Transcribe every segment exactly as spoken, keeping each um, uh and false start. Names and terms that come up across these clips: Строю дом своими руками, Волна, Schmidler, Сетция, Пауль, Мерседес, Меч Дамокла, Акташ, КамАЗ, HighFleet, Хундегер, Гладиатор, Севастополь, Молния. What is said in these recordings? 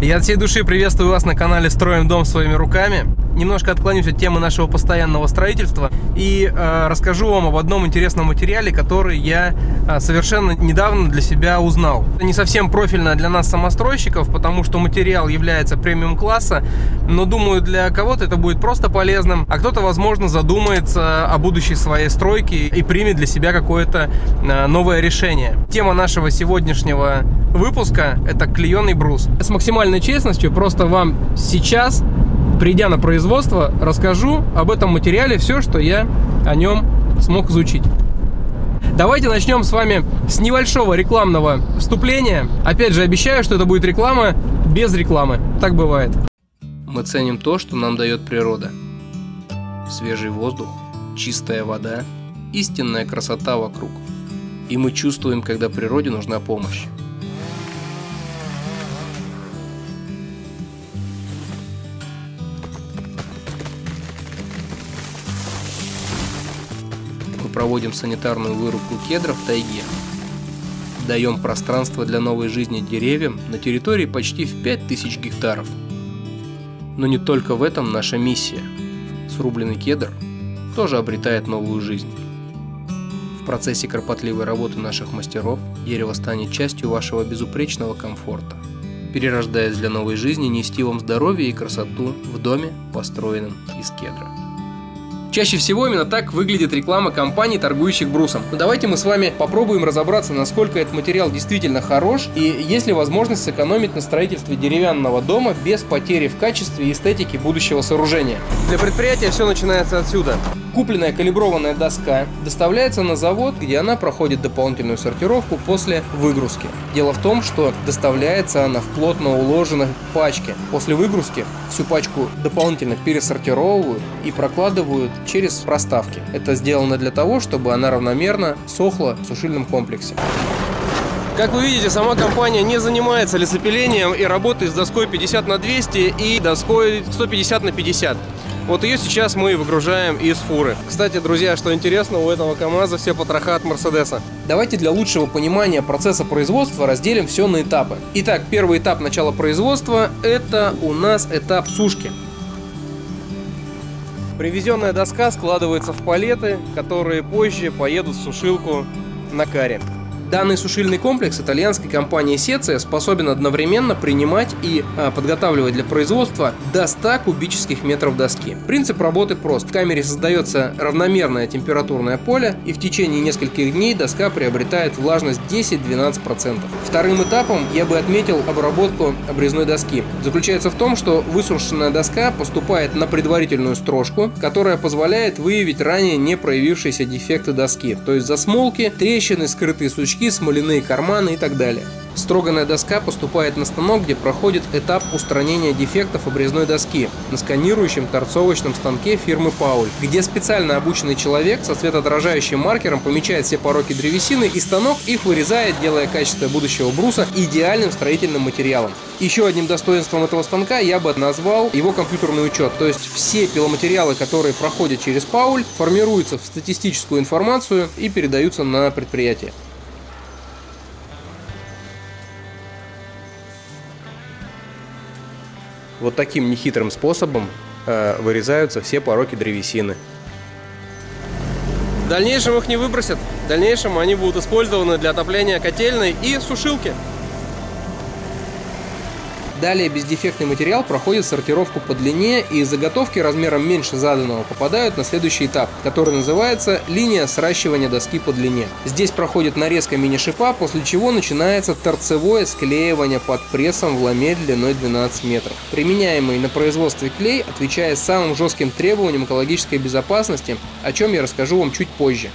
Я от всей души приветствую вас на канале «Строим дом своими руками». Немножко отклонюсь от темы нашего постоянного строительства и э, расскажу вам об одном интересном материале, который я э, совершенно недавно для себя узнал. Это не совсем профильно для нас, самостройщиков, потому что материал является премиум-класса, но, думаю, для кого-то это будет просто полезным, а кто-то, возможно, задумается о будущей своей стройке и примет для себя какое-то э, новое решение. Тема нашего сегодняшнего выпуска – это клееный брус. С максимально честностью, просто вам сейчас, придя на производство, расскажу об этом материале все, что я о нем смог изучить. Давайте начнем с вами с небольшого рекламного вступления. Опять же, обещаю, что это будет реклама без рекламы. Так бывает. Мы ценим то, что нам дает природа. Свежий воздух, чистая вода, истинная красота вокруг. И мы чувствуем, когда природе нужна помощь. Проводим санитарную вырубку кедров в тайге. Даем пространство для новой жизни деревьям на территории почти в пять тысяч гектаров. Но не только в этом наша миссия. Срубленный кедр тоже обретает новую жизнь. В процессе кропотливой работы наших мастеров дерево станет частью вашего безупречного комфорта, перерождаясь для новой жизни, нести вам здоровье и красоту в доме, построенном из кедра. Чаще всего именно так выглядит реклама компаний, торгующих брусом. Но давайте мы с вами попробуем разобраться, насколько этот материал действительно хорош и есть ли возможность сэкономить на строительстве деревянного дома без потери в качестве и эстетике будущего сооружения. Для предприятия все начинается отсюда. Купленная калиброванная доска доставляется на завод, где она проходит дополнительную сортировку после выгрузки. Дело в том, что доставляется она в плотно уложенной пачке. После выгрузки всю пачку дополнительно пересортировывают и прокладывают через проставки. Это сделано для того, чтобы она равномерно сохла в сушильном комплексе. Как вы видите, сама компания не занимается лесопилением и работает с доской пятьдесят на двести и доской сто пятьдесят на пятьдесят. Вот ее сейчас мы выгружаем из фуры. Кстати, друзья, что интересно, у этого КамАЗа все потроха от Мерседеса. Давайте для лучшего понимания процесса производства разделим все на этапы. Итак, первый этап начала производства – это у нас этап сушки. Привезенная доска складывается в палеты, которые позже поедут в сушилку на каре. Данный сушильный комплекс итальянской компании Сетция способен одновременно принимать и подготавливать для производства до ста кубических метров доски. Принцип работы прост. В камере создается равномерное температурное поле, и в течение нескольких дней доска приобретает влажность десять-двенадцать процентов. Вторым этапом я бы отметил обработку обрезной доски. Заключается в том, что высушенная доска поступает на предварительную строжку, которая позволяет выявить ранее не проявившиеся дефекты доски, то есть засмолки, трещины, скрытые сучки, смоляные карманы и так далее. Строганная доска поступает на станок, где проходит этап устранения дефектов обрезной доски на сканирующем торцовочном станке фирмы Пауль, где специально обученный человек со светоотражающим маркером помечает все пороки древесины, и станок их вырезает, делая качество будущего бруса идеальным строительным материалом. Еще одним достоинством этого станка я бы назвал его компьютерный учет, то есть все пиломатериалы, которые проходят через Пауль, формируются в статистическую информацию и передаются на предприятие. Вот таким нехитрым способом э, вырезаются все пороки древесины. В дальнейшем их не выбросят. В дальнейшем они будут использованы для отопления котельной и сушилки. Далее бездефектный материал проходит сортировку по длине, и заготовки размером меньше заданного попадают на следующий этап, который называется линия сращивания доски по длине. Здесь проходит нарезка мини-шипа, после чего начинается торцевое склеивание под прессом в ломе длиной двенадцать метров. Применяемый на производстве клей отвечает самым жестким требованиям экологической безопасности, о чем я расскажу вам чуть позже.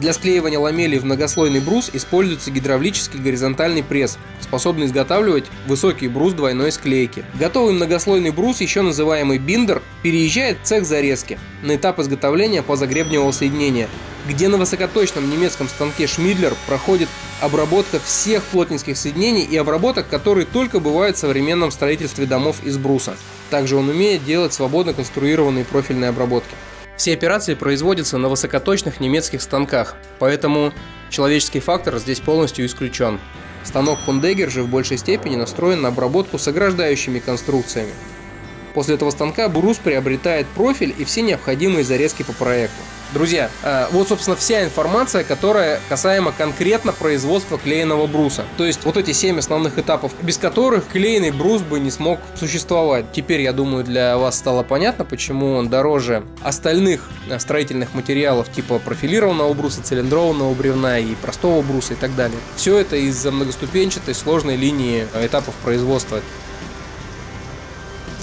Для склеивания ламелей в многослойный брус используется гидравлический горизонтальный пресс, способный изготавливать высокий брус двойной склейки. Готовый многослойный брус, еще называемый биндер, переезжает в цех зарезки на этап изготовления позагребневого соединения, где на высокоточном немецком станке Schmidler проходит обработка всех плотницких соединений и обработок, которые только бывают в современном строительстве домов из бруса. Также он умеет делать свободно конструированные профильные обработки. Все операции производятся на высокоточных немецких станках, поэтому человеческий фактор здесь полностью исключен. Станок Хундегер же в большей степени настроен на обработку с ограждающими конструкциями. После этого станка брус приобретает профиль и все необходимые зарезки по проекту. Друзья, вот собственно вся информация, которая касаемо конкретно производства клееного бруса. То есть вот эти семь основных этапов, без которых клееный брус бы не смог существовать. Теперь, я думаю, для вас стало понятно, почему он дороже остальных строительных материалов типа профилированного бруса, цилиндрованного бревна и простого бруса и так далее. Все это из-за многоступенчатой сложной линии этапов производства.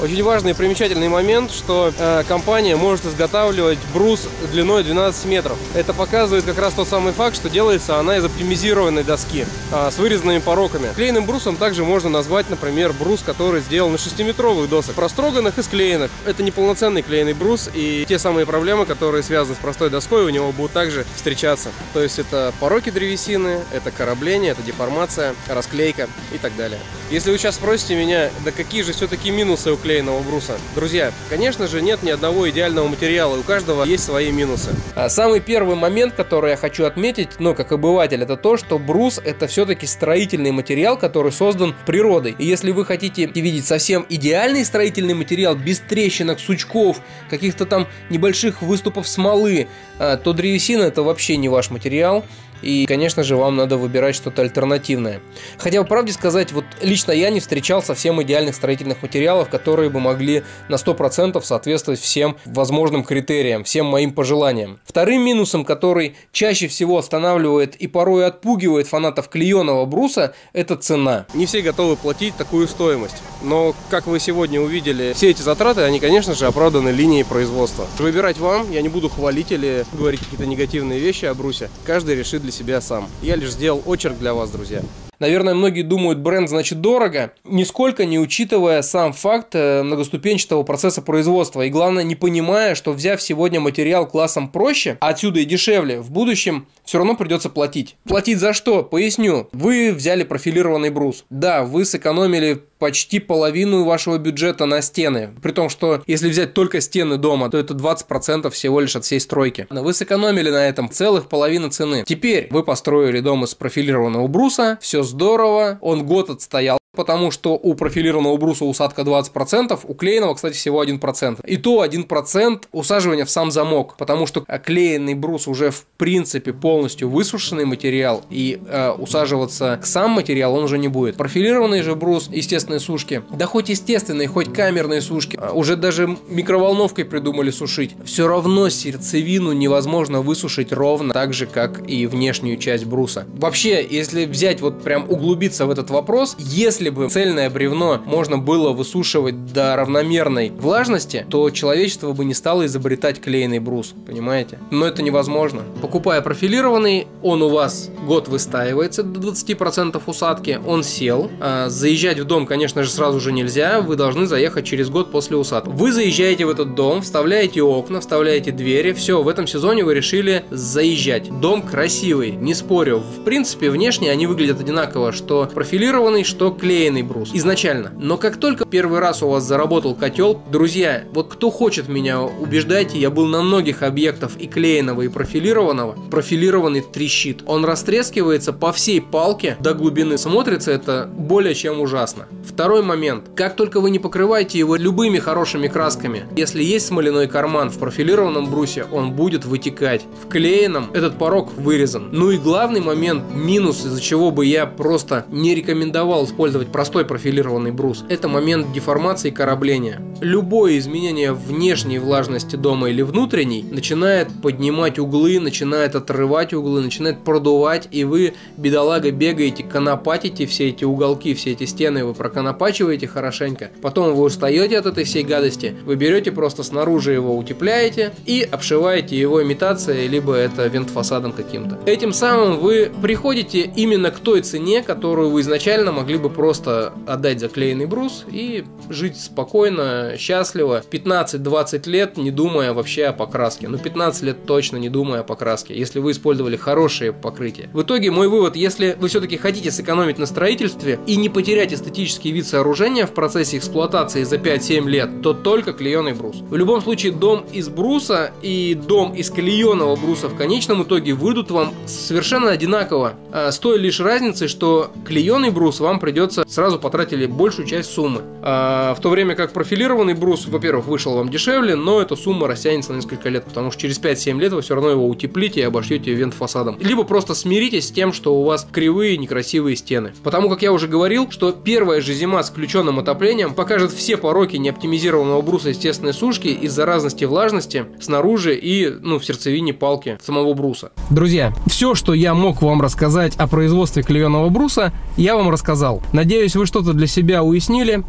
Очень важный и примечательный момент, что э, компания может изготавливать брус длиной двенадцать метров. Это показывает как раз тот самый факт, что делается она из оптимизированной доски э, с вырезанными пороками. Клееным брусом также можно назвать, например, брус, который сделан из шестиметровых досок, простроганных и склеенных. Это неполноценный клееный брус, и те самые проблемы, которые связаны с простой доской, у него будут также встречаться. То есть это пороки древесины, это корабление, это деформация, расклейка и так далее. Если вы сейчас спросите меня, да какие же все-таки минусы у клееного бруса. Друзья, конечно же, нет ни одного идеального материала, у каждого есть свои минусы. Самый первый момент, который я хочу отметить, но как обыватель, это то, что брус это все-таки строительный материал, который создан природой. И если вы хотите видеть совсем идеальный строительный материал, без трещинок, сучков, каких-то там небольших выступов смолы, то древесина это вообще не ваш материал. И, конечно же, вам надо выбирать что-то альтернативное. Хотя, по правде сказать, вот лично я не встречал совсем идеальных строительных материалов, которые бы могли на сто процентов соответствовать всем возможным критериям, всем моим пожеланиям. Вторым минусом, который чаще всего останавливает и порой отпугивает фанатов клееного бруса, это цена. Не все готовы платить такую стоимость. Но, как вы сегодня увидели, все эти затраты, они, конечно же, оправданы линией производства. Выбирать вам, я не буду хвалить или говорить какие-то негативные вещи о брусе. Каждый решит для себя сам. Я лишь сделал очерк для вас, друзья. Наверное, многие думают, бренд значит дорого, нисколько не учитывая сам факт многоступенчатого процесса производства. И главное, не понимая, что взяв сегодня материал классом проще, а отсюда и дешевле, в будущем все равно придется платить. Платить за что? Поясню. Вы взяли профилированный брус. Да, вы сэкономили почти половину вашего бюджета на стены. При том, что если взять только стены дома, то это двадцать процентов всего лишь от всей стройки. Вы сэкономили на этом целых половину цены. Теперь вы построили дом из профилированного бруса, все здорово, он год отстоял, потому что у профилированного бруса усадка двадцать процентов, у клееного, кстати, всего один процент. И то один процент усаживания в сам замок, потому что клееный брус уже в принципе полностью высушенный материал, и э, усаживаться к сам материал он уже не будет. Профилированный же брус, естественные сушки, да хоть естественные, хоть камерные сушки, уже даже микроволновкой придумали сушить, все равно сердцевину невозможно высушить ровно так же, как и внешнюю часть бруса. Вообще, если взять вот прям углубиться в этот вопрос, если Если бы цельное бревно можно было высушивать до равномерной влажности, то человечество бы не стало изобретать клееный брус, понимаете? Но это невозможно. Покупая профилированный, он у вас год выстаивается до двадцати процентов усадки, он сел. А заезжать в дом, конечно же, сразу же нельзя, вы должны заехать через год после усадки. Вы заезжаете в этот дом, вставляете окна, вставляете двери, все, в этом сезоне вы решили заезжать. Дом красивый, не спорю. В принципе, внешне они выглядят одинаково, что профилированный, что клееный. Клееный брус изначально. Но как только первый раз у вас заработал котел, друзья, вот кто хочет меня убеждайте, я был на многих объектах и клееного, и профилированного. Профилированный трещит. Он растрескивается по всей палке до глубины. Смотрится это более чем ужасно. Второй момент. Как только вы не покрываете его любыми хорошими красками, если есть смоляной карман в профилированном брусе, он будет вытекать. В клееном этот порог вырезан. Ну и главный момент, минус, из-за чего бы я просто не рекомендовал использовать простой профилированный брус, это момент деформации и корабления. Любое изменение внешней влажности дома или внутренней начинает поднимать углы, начинает отрывать углы, начинает продувать, и вы, бедолага, бегаете, конопатите все эти уголки, все эти стены, вы проконопачиваете хорошенько, потом вы устаете от этой всей гадости, вы берете просто снаружи его утепляете и обшиваете его имитацией, либо это вентфасадом каким-то. Этим самым вы приходите именно к той цене, которую вы изначально могли бы просто Просто отдать заклеенный брус и жить спокойно, счастливо пятнадцать-двадцать лет, не думая вообще о покраске. Ну, пятнадцать лет точно не думая о покраске, если вы использовали хорошие покрытия. В итоге мой вывод, если вы все-таки хотите сэкономить на строительстве и не потерять эстетический появит сооружение в процессе эксплуатации за пять-семь лет, то только клееный брус. В любом случае, дом из бруса и дом из клееного бруса в конечном итоге выйдут вам совершенно одинаково, с той лишь разницей, что клееный брус вам придется сразу потратили большую часть суммы, в то время как профилированный брус, во-первых, вышел вам дешевле, но эта сумма растянется на несколько лет, потому что через пять-семь лет вы все равно его утеплите и обошьете вент-фасадом. Либо просто смиритесь с тем, что у вас кривые некрасивые стены. Потому как я уже говорил, что первая же зима с включенным отоплением покажет все пороки неоптимизированного бруса естественной сушки из-за разности влажности снаружи и, ну, в сердцевине палки самого бруса. Друзья, все, что я мог вам рассказать о производстве клееного бруса, я вам рассказал. Надеюсь, вы что-то для себя уяснили,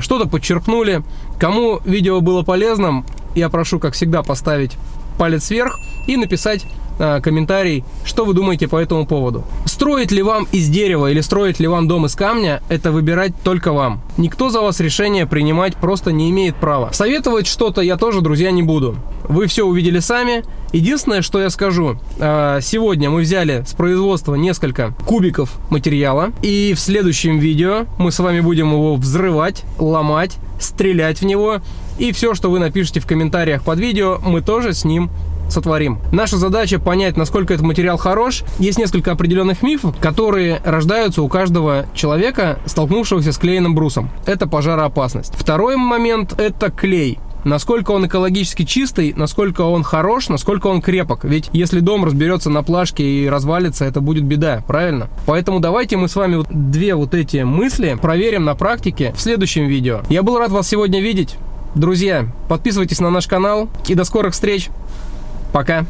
что-то подчеркнули. Кому видео было полезным, я прошу, как всегда, поставить палец вверх и написать э, комментарий, что вы думаете по этому поводу. Строить ли вам из дерева или строить ли вам дом из камня, это выбирать только вам. Никто за вас решение принимать просто не имеет права. Советовать что-то я тоже, друзья, не буду. Вы все увидели сами. Единственное, что я скажу, э, сегодня мы взяли с производства несколько кубиков материала, и в следующем видео мы с вами будем его взрывать, ломать, стрелять в него. И все, что вы напишите в комментариях под видео, мы тоже с ним сотворим. Наша задача понять, насколько этот материал хорош. Есть несколько определенных мифов, которые рождаются у каждого человека, столкнувшегося с клееным брусом. Это пожароопасность. Второй момент – это клей. Насколько он экологически чистый, насколько он хорош, насколько он крепок. Ведь если дом разберется на плашке и развалится, это будет беда, правильно? Поэтому давайте мы с вами вот две вот эти мысли проверим на практике в следующем видео. Я был рад вас сегодня видеть. Друзья, подписывайтесь на наш канал и до скорых встреч. Пока.